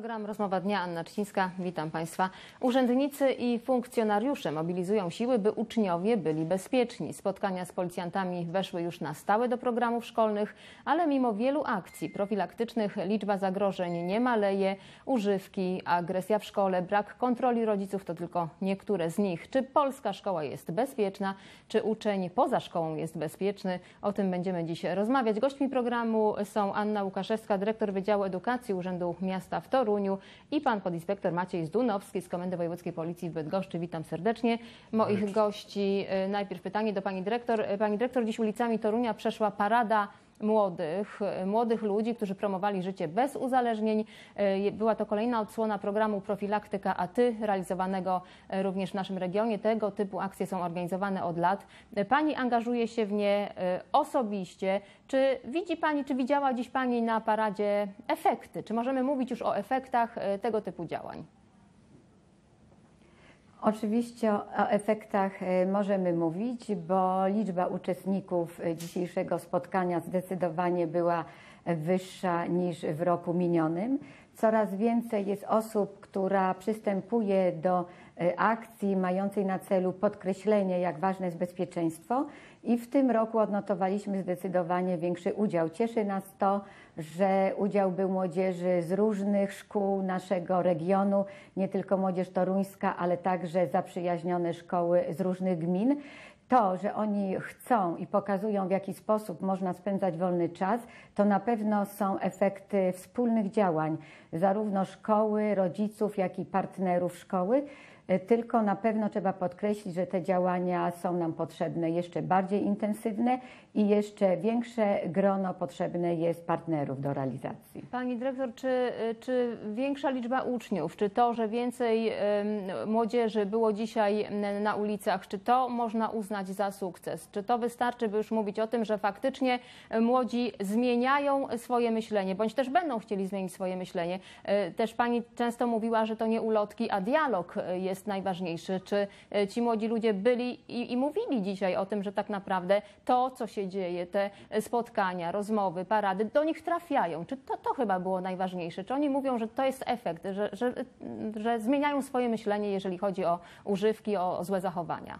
Program Rozmowa Dnia, Anna Trzcińska. Witam Państwa. Urzędnicy i funkcjonariusze mobilizują siły, by uczniowie byli bezpieczni. Spotkania z policjantami weszły już na stałe do programów szkolnych, ale mimo wielu akcji profilaktycznych liczba zagrożeń nie maleje. Używki, agresja w szkole, brak kontroli rodziców to tylko niektóre z nich. Czy polska szkoła jest bezpieczna? Czy uczeń poza szkołą jest bezpieczny? O tym będziemy dziś rozmawiać. Gośćmi programu są Anna Łukaszewska, dyrektor Wydziału Edukacji Urzędu Miasta w Toruniu, i pan podinspektor Maciej Zdunowski z Komendy Wojewódzkiej Policji w Bydgoszczy. Witam serdecznie moich gości. Najpierw pytanie do pani dyrektor. Pani dyrektor, dziś ulicami Torunia przeszła parada młodych ludzi, którzy promowali życie bez uzależnień. Była to kolejna odsłona programu Profilaktyka A Ty, realizowanego również w naszym regionie. Tego typu akcje są organizowane od lat. Pani angażuje się w nie osobiście. Czy widzi Pani, czy widziała dziś Pani na paradzie efekty? Czy możemy mówić już o efektach tego typu działań? Oczywiście o efektach możemy mówić, bo liczba uczestników dzisiejszego spotkania zdecydowanie była wyższa niż w roku minionym. Coraz więcej jest osób, która przystępuje do akcji mającej na celu podkreślenie, jak ważne jest bezpieczeństwo, i w tym roku odnotowaliśmy zdecydowanie większy udział. Cieszy nas to, że udział był młodzieży z różnych szkół naszego regionu, nie tylko młodzież toruńska, ale także zaprzyjaźnione szkoły z różnych gmin. To, że oni chcą i pokazują, w jaki sposób można spędzać wolny czas, to na pewno są efekty wspólnych działań, zarówno szkoły, rodziców, jak i partnerów szkoły. Tylko na pewno trzeba podkreślić, że te działania są nam potrzebne jeszcze bardziej intensywne i jeszcze większe grono potrzebne jest partnerów do realizacji. Pani dyrektor, czy większa liczba uczniów, czy to, że więcej młodzieży było dzisiaj na ulicach, czy to można uznać za sukces? Czy to wystarczy, by już mówić o tym, że faktycznie młodzi zmieniają swoje myślenie, bądź też będą chcieli zmienić swoje myślenie? Też Pani często mówiła, że to nie ulotki, a dialog jest najważniejszy. Czy ci młodzi ludzie byli i mówili dzisiaj o tym, że tak naprawdę to, co się dzieje, te spotkania, rozmowy, parady, do nich trafiają? Czy to chyba było najważniejsze? Czy oni mówią, że to jest efekt, że zmieniają swoje myślenie, jeżeli chodzi o używki, o złe zachowania?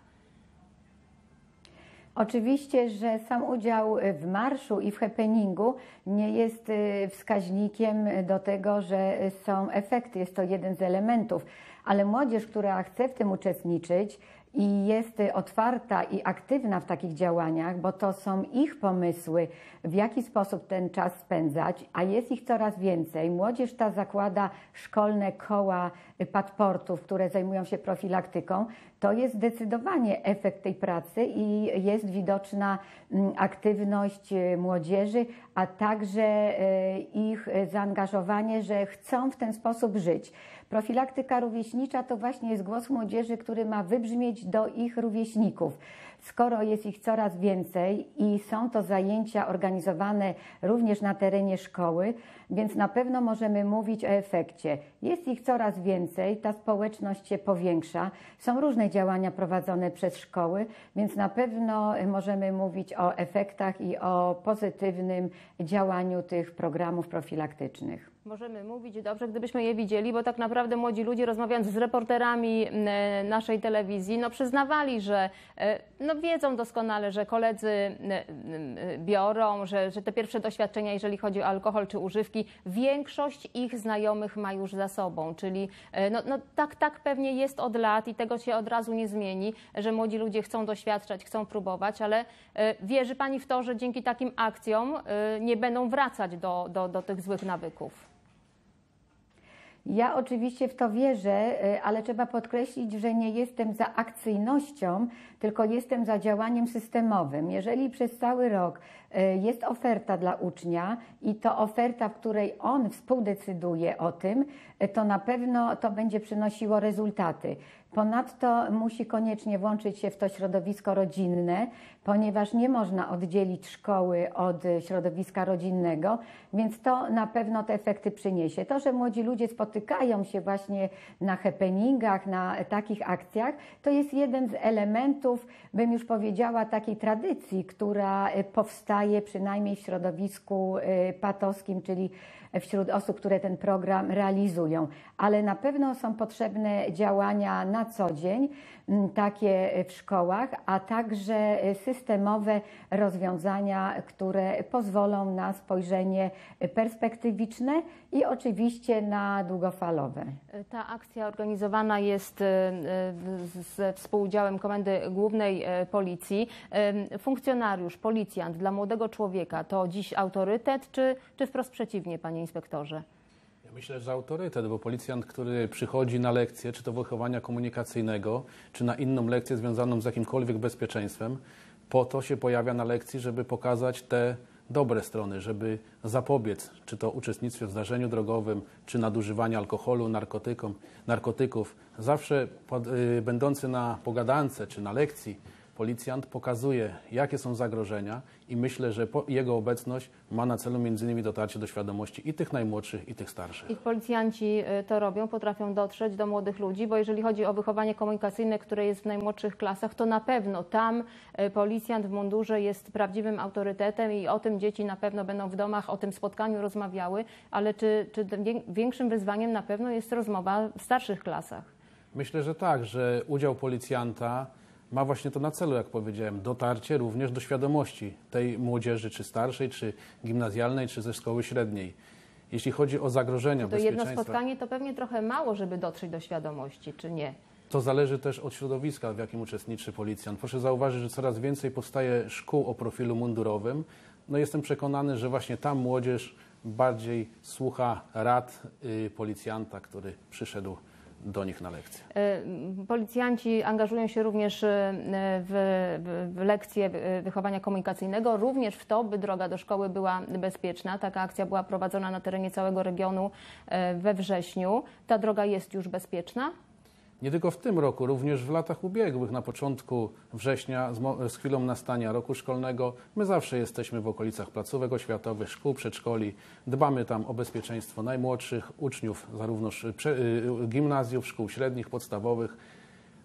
Oczywiście, że sam udział w marszu i w happeningu nie jest wskaźnikiem do tego, że są efekty. Jest to jeden z elementów. Ale młodzież, która chce w tym uczestniczyć i jest otwarta i aktywna w takich działaniach, bo to są ich pomysły, w jaki sposób ten czas spędzać, a jest ich coraz więcej. Młodzież ta zakłada szkolne koła padportów, które zajmują się profilaktyką. To jest zdecydowanie efekt tej pracy i jest widoczna aktywność młodzieży, a także ich zaangażowanie, że chcą w ten sposób żyć. Profilaktyka rówieśnicza to właśnie jest głos młodzieży, który ma wybrzmieć do ich rówieśników. Skoro jest ich coraz więcej i są to zajęcia organizowane również na terenie szkoły, więc na pewno możemy mówić o efekcie. Jest ich coraz więcej, ta społeczność się powiększa, są różne działania prowadzone przez szkoły, więc na pewno możemy mówić o efektach i o pozytywnym działaniu tych programów profilaktycznych. Możemy mówić, dobrze, gdybyśmy je widzieli, bo tak naprawdę młodzi ludzie, rozmawiając z reporterami naszej telewizji, przyznawali, że wiedzą doskonale, że koledzy biorą, że te pierwsze doświadczenia, jeżeli chodzi o alkohol czy używki, większość ich znajomych ma już za sobą, czyli tak pewnie jest od lat i tego się od razu nie zmieni, że młodzi ludzie chcą doświadczać, chcą próbować, ale wierzy Pani w to, że dzięki takim akcjom nie będą wracać do tych złych nawyków? Ja oczywiście w to wierzę, ale trzeba podkreślić, że nie jestem za akcyjnością, tylko jestem za działaniem systemowym. Jeżeli przez cały rok jest oferta dla ucznia i to oferta, w której on współdecyduje o tym, to na pewno to będzie przynosiło rezultaty. Ponadto musi koniecznie włączyć się w to środowisko rodzinne, ponieważ nie można oddzielić szkoły od środowiska rodzinnego, więc to na pewno te efekty przyniesie. To, że młodzi ludzie spotykają się właśnie na happeningach, na takich akcjach, to jest jeden z elementów, bym już powiedziała, takiej tradycji, która powstaje przynajmniej w środowisku patowskim, czyli wśród osób, które ten program realizują, ale na pewno są potrzebne działania na co dzień, takie w szkołach, a także systemowe rozwiązania, które pozwolą na spojrzenie perspektywiczne i oczywiście na długofalowe. Ta akcja organizowana jest ze współudziałem Komendy Głównej Policji. Funkcjonariusz, policjant dla młodego człowieka to dziś autorytet, czy wprost przeciwnie, panie inspektorze? Myślę, że autorytet, bo policjant, który przychodzi na lekcję, czy to wychowania komunikacyjnego, czy na inną lekcję związaną z jakimkolwiek bezpieczeństwem, po to się pojawia na lekcji, żeby pokazać te dobre strony, żeby zapobiec, czy to uczestnictwie w zdarzeniu drogowym, czy nadużywania alkoholu, narkotyków. Zawsze będący na pogadance, czy na lekcji, policjant pokazuje, jakie są zagrożenia i myślę, że jego obecność ma na celu m.in. dotarcie do świadomości i tych najmłodszych, i tych starszych. I policjanci to robią, potrafią dotrzeć do młodych ludzi, bo jeżeli chodzi o wychowanie komunikacyjne, które jest w najmłodszych klasach, to na pewno tam policjant w mundurze jest prawdziwym autorytetem i o tym dzieci na pewno będą w domach, o tym spotkaniu rozmawiały, ale czy większym wyzwaniem na pewno jest rozmowa w starszych klasach? Myślę, że tak, że udział policjanta ma właśnie to na celu, jak powiedziałem, dotarcie również do świadomości tej młodzieży, czy starszej, czy gimnazjalnej, czy ze szkoły średniej. Jeśli chodzi o zagrożenia bezpieczeństwa... To jedno spotkanie to pewnie trochę mało, żeby dotrzeć do świadomości, czy nie? To zależy też od środowiska, w jakim uczestniczy policjant. Proszę zauważyć, że coraz więcej powstaje szkół o profilu mundurowym. No, jestem przekonany, że właśnie ta młodzież bardziej słucha rad policjanta, który przyszedł do nich na lekcje. Policjanci angażują się również w lekcje wychowania komunikacyjnego, również w to, by droga do szkoły była bezpieczna. Taka akcja była prowadzona na terenie całego regionu we wrześniu. Ta droga jest już bezpieczna? Nie tylko w tym roku, również w latach ubiegłych. Na początku września, z chwilą nastania roku szkolnego, my zawsze jesteśmy w okolicach placówek oświatowych, szkół, przedszkoli. Dbamy tam o bezpieczeństwo najmłodszych uczniów, zarówno gimnazjów, szkół średnich, podstawowych.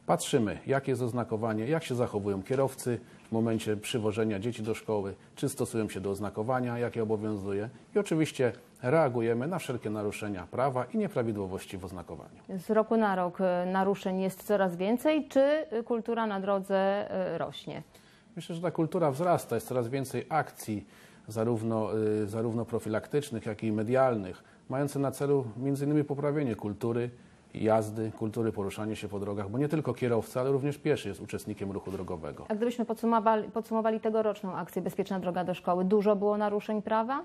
Patrzymy, jakie jest oznakowanie, jak się zachowują kierowcy w momencie przywożenia dzieci do szkoły, czy stosują się do oznakowania, jakie obowiązuje i oczywiście reagujemy na wszelkie naruszenia prawa i nieprawidłowości w oznakowaniu. Z roku na rok naruszeń jest coraz więcej, czy kultura na drodze rośnie? Myślę, że ta kultura wzrasta, jest coraz więcej akcji, zarówno profilaktycznych, jak i medialnych, mające na celu m.in. poprawienie kultury jazdy, kultury poruszania się po drogach, bo nie tylko kierowca, ale również pieszy jest uczestnikiem ruchu drogowego. A gdybyśmy podsumowali tegoroczną akcję Bezpieczna Droga do Szkoły, dużo było naruszeń prawa?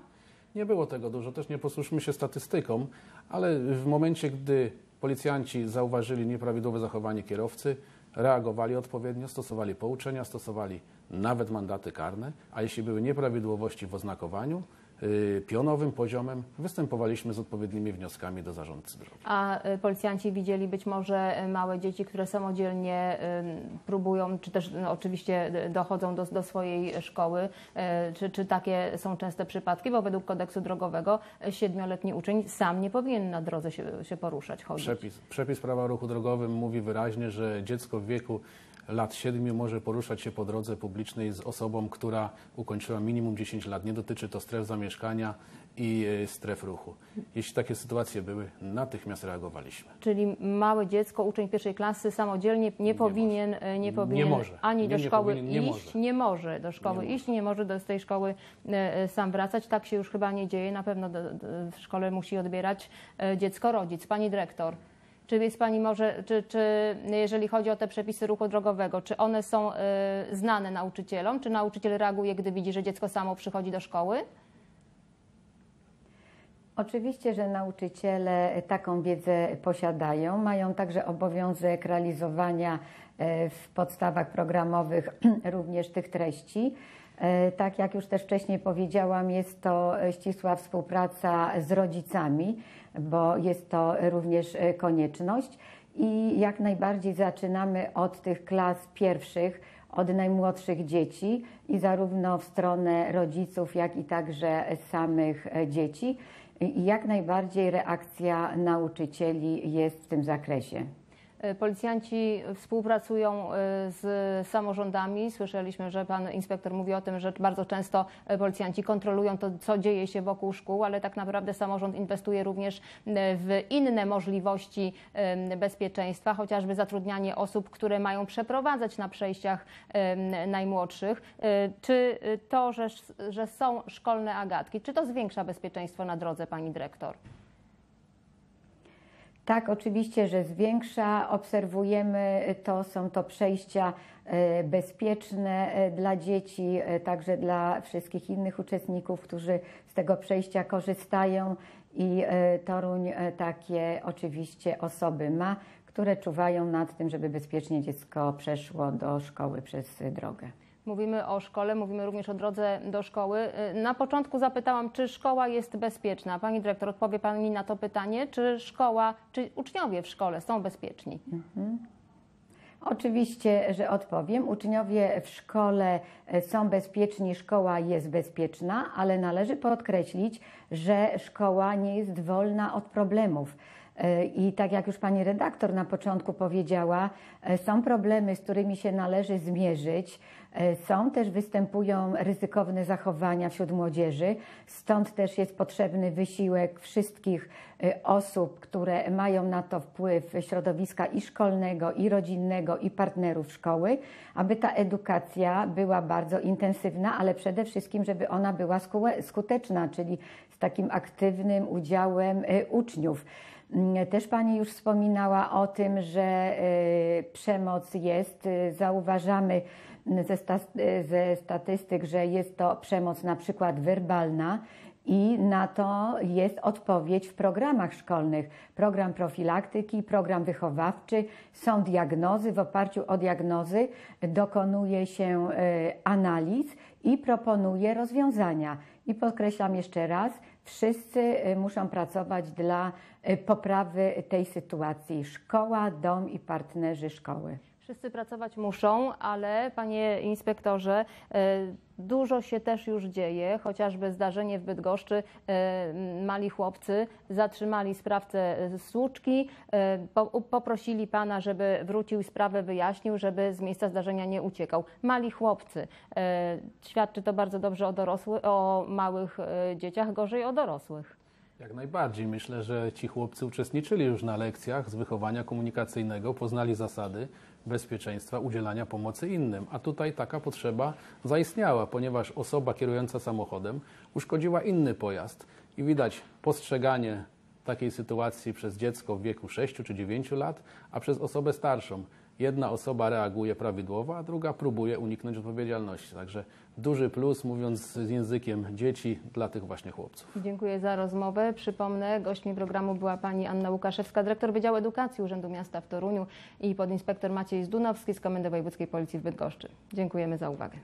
Nie było tego dużo, też nie posłuszmy się statystykom, ale w momencie, gdy policjanci zauważyli nieprawidłowe zachowanie kierowcy, reagowali odpowiednio, stosowali pouczenia, stosowali nawet mandaty karne, a jeśli były nieprawidłowości w oznakowaniu, pionowym poziomem, występowaliśmy z odpowiednimi wnioskami do zarządcy drogi. A policjanci widzieli być może małe dzieci, które samodzielnie próbują, czy też oczywiście dochodzą do swojej szkoły, czy takie są częste przypadki, bo według kodeksu drogowego 7-letni uczeń sam nie powinien na drodze się poruszać, chodzić. Przepis prawa o ruchu drogowym mówi wyraźnie, że dziecko w wieku lat 7 może poruszać się po drodze publicznej z osobą, która ukończyła minimum 10 lat. Nie dotyczy to stref zamieszkania i stref ruchu. Jeśli takie sytuacje były, natychmiast reagowaliśmy. Czyli małe dziecko, uczeń pierwszej klasy samodzielnie nie może do tej szkoły sam wracać. Tak się już chyba nie dzieje. Na pewno w szkole musi odbierać dziecko rodzic. Pani dyrektor, czy jest Pani może, czy jeżeli chodzi o te przepisy ruchu drogowego, czy one są znane nauczycielom? Czy nauczyciel reaguje, gdy widzi, że dziecko samo przychodzi do szkoły? Oczywiście, że nauczyciele taką wiedzę posiadają. Mają także obowiązek realizowania w podstawach programowych również tych treści. Tak jak już też wcześniej powiedziałam, jest to ścisła współpraca z rodzicami, bo jest to również konieczność i jak najbardziej zaczynamy od tych klas pierwszych, od najmłodszych dzieci i zarówno w stronę rodziców, jak i także samych dzieci. I jak najbardziej reakcja nauczycieli jest w tym zakresie. Policjanci współpracują z samorządami. Słyszeliśmy, że pan inspektor mówi o tym, że bardzo często policjanci kontrolują to, co dzieje się wokół szkół, ale tak naprawdę samorząd inwestuje również w inne możliwości bezpieczeństwa, chociażby zatrudnianie osób, które mają przeprowadzać na przejściach najmłodszych. Czy to, że są szkolne agatki, czy to zwiększa bezpieczeństwo na drodze, pani dyrektor? Tak, oczywiście, że zwiększa. Obserwujemy to, są to przejścia bezpieczne dla dzieci, także dla wszystkich innych uczestników, którzy z tego przejścia korzystają, i Toruń takie oczywiście osoby ma, które czuwają nad tym, żeby bezpiecznie dziecko przeszło do szkoły przez drogę. Mówimy o szkole, mówimy również o drodze do szkoły. Na początku zapytałam, czy szkoła jest bezpieczna. Pani dyrektor, odpowie pani na to pytanie, czy uczniowie w szkole są bezpieczni? Oczywiście, że odpowiem. Uczniowie w szkole są bezpieczni, szkoła jest bezpieczna, ale należy podkreślić, że szkoła nie jest wolna od problemów. I tak jak już pani redaktor na początku powiedziała, są problemy, z którymi się należy zmierzyć. Występują ryzykowne zachowania wśród młodzieży, stąd też jest potrzebny wysiłek wszystkich osób, które mają na to wpływ, środowiska i szkolnego, i rodzinnego, i partnerów szkoły, aby ta edukacja była bardzo intensywna, ale przede wszystkim, żeby ona była skuteczna, czyli z takim aktywnym udziałem uczniów. Też pani już wspominała o tym, że przemoc jest. Zauważamy ze statystyk, że jest to przemoc na przykład werbalna, i na to jest odpowiedź w programach szkolnych. Program profilaktyki, program wychowawczy, są diagnozy. W oparciu o diagnozy dokonuje się analiz i proponuje rozwiązania. I podkreślam jeszcze raz, wszyscy muszą pracować dla poprawy tej sytuacji. Szkoła, dom i partnerzy szkoły. Wszyscy pracować muszą, ale panie inspektorze, dużo się też już dzieje, chociażby zdarzenie w Bydgoszczy. Mali chłopcy zatrzymali sprawcę z łuczki, poprosili pana, żeby wrócił, sprawę wyjaśnił, żeby z miejsca zdarzenia nie uciekał. Mali chłopcy. Świadczy to bardzo dobrze o dorosłych, o małych dzieciach, gorzej o dorosłych. Jak najbardziej. Myślę, że ci chłopcy uczestniczyli już na lekcjach z wychowania komunikacyjnego, poznali zasady bezpieczeństwa, udzielania pomocy innym. A tutaj taka potrzeba zaistniała, ponieważ osoba kierująca samochodem uszkodziła inny pojazd. I widać postrzeganie takiej sytuacji przez dziecko w wieku 6 czy 9 lat, a przez osobę starszą. Jedna osoba reaguje prawidłowo, a druga próbuje uniknąć odpowiedzialności. Także duży plus, mówiąc językiem dzieci, dla tych właśnie chłopców. Dziękuję za rozmowę. Przypomnę, gośćmi programu była pani Anna Łukaszewska, dyrektor Wydziału Edukacji Urzędu Miasta w Toruniu, i podinspektor Maciej Zdunowski z Komendy Wojewódzkiej Policji w Bydgoszczy. Dziękujemy za uwagę.